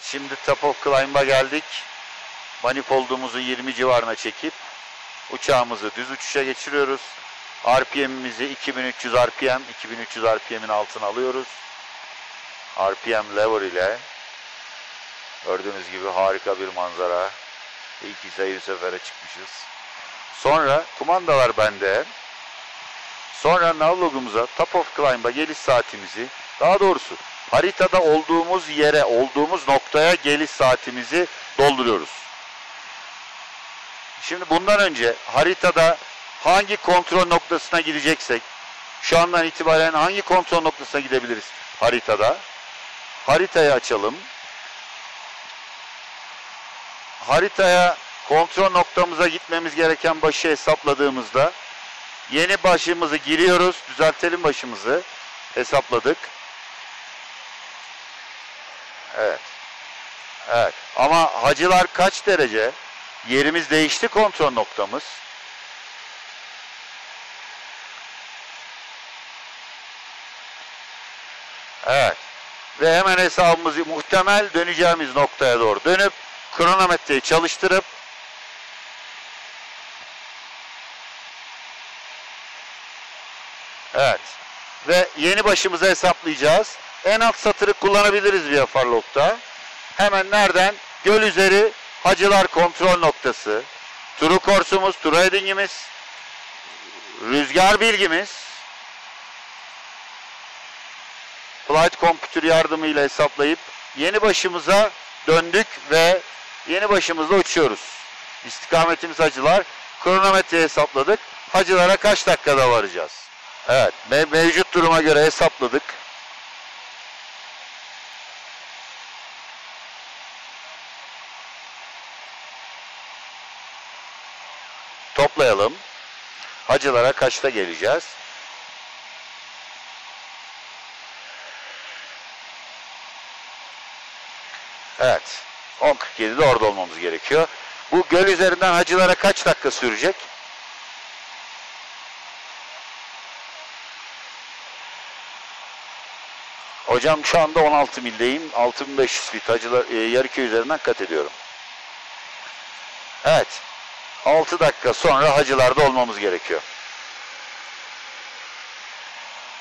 Şimdi Top of Climb'a geldik. Manifold'umuzu 20 civarına çekip uçağımızı düz uçuşa geçiriyoruz. RPM'imizi 2300 RPM'in altına alıyoruz. RPM Lever ile gördüğünüz gibi harika bir manzara. İyi ki seyir sefere çıkmışız. Sonra kumandalar bende. Sonra navlogumuza, Top of Climb'a geliş saatimizi, daha doğrusu haritada olduğumuz yere, olduğumuz noktaya geliş saatimizi dolduruyoruz. Şimdi bundan önce haritada hangi kontrol noktasına gideceksek, şu andan itibaren hangi kontrol noktasına gidebiliriz haritada? Haritayı açalım. Haritaya kontrol noktamıza gitmemiz gereken başı hesapladığımızda yeni başımızı giriyoruz. Düzeltelim, başımızı hesapladık. Evet. Evet. Ama Hacılar kaç derece? Yerimiz değişti, kontrol noktamız. Evet. Ve hemen hesabımızı muhtemel döneceğimiz noktaya doğru dönüp kronometreyi çalıştırıp evet. Ve yeni başımıza hesaplayacağız. En alt satırı kullanabiliriz bir farlokta. Hemen nereden? Göl üzeri Hacılar kontrol noktası. True course'umuz, true heading'imiz, rüzgar bilgimiz. Flight computer yardımıyla hesaplayıp yeni başımıza döndük ve yeni başımızla uçuyoruz. İstikametimiz Hacılar. Kronometreyi hesapladık. Hacılara kaç dakikada varacağız? Evet, mevcut duruma göre hesapladık. Toplayalım. Hacılara kaçta geleceğiz? Evet. 10.47'de orada olmamız gerekiyor. Bu göl üzerinden Hacılara kaç dakika sürecek? Hocam şu anda 16 mildeyim. 6500 fit Hacılar, Yarıköy üzerinden kat ediyorum. Evet. 6 dakika sonra Hacılar'da olmamız gerekiyor.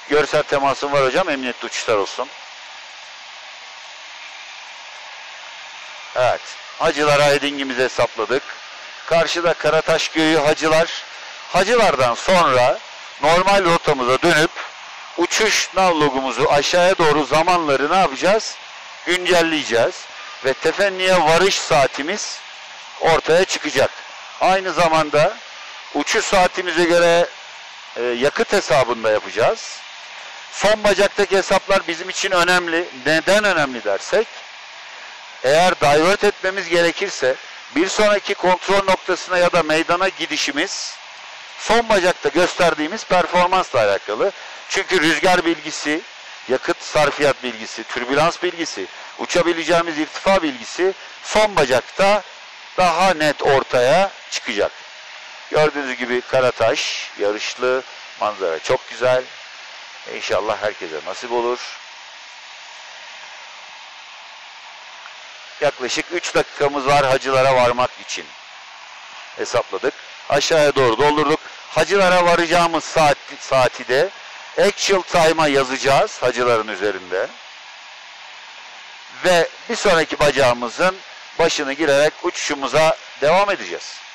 Görsel temasım var hocam. Emniyetli uçuşlar olsun. Evet. Hacılar'a heading'imizi hesapladık. Karşıda Karataş Köyü Hacılar. Hacılar'dan sonra normal rotamıza dönüp uçuş navlogumuzu aşağıya doğru zamanları ne yapacağız? Güncelleyeceğiz. Ve Tefenni'ye varış saatimiz ortaya çıkacak. Aynı zamanda uçuş saatimize göre yakıt hesabını da yapacağız. Son bacaktaki hesaplar bizim için önemli. Neden önemli dersek? Eğer divert etmemiz gerekirse bir sonraki kontrol noktasına ya da meydana gidişimiz son bacakta gösterdiğimiz performansla alakalı. Çünkü rüzgar bilgisi, yakıt sarfiyat bilgisi, türbülans bilgisi, uçabileceğimiz irtifa bilgisi son bacakta daha net ortaya çıkacak. Gördüğünüz gibi Karataş, yarışlı, manzara çok güzel. İnşallah herkese nasip olur. Yaklaşık 3 dakikamız var Hacılara varmak için. Hesapladık. Aşağıya doğru doldurduk. Hacılara varacağımız saati de actual time'a yazacağız Hacıların üzerinde. Ve bir sonraki bacağımızın başını girerek uçuşumuza devam edeceğiz.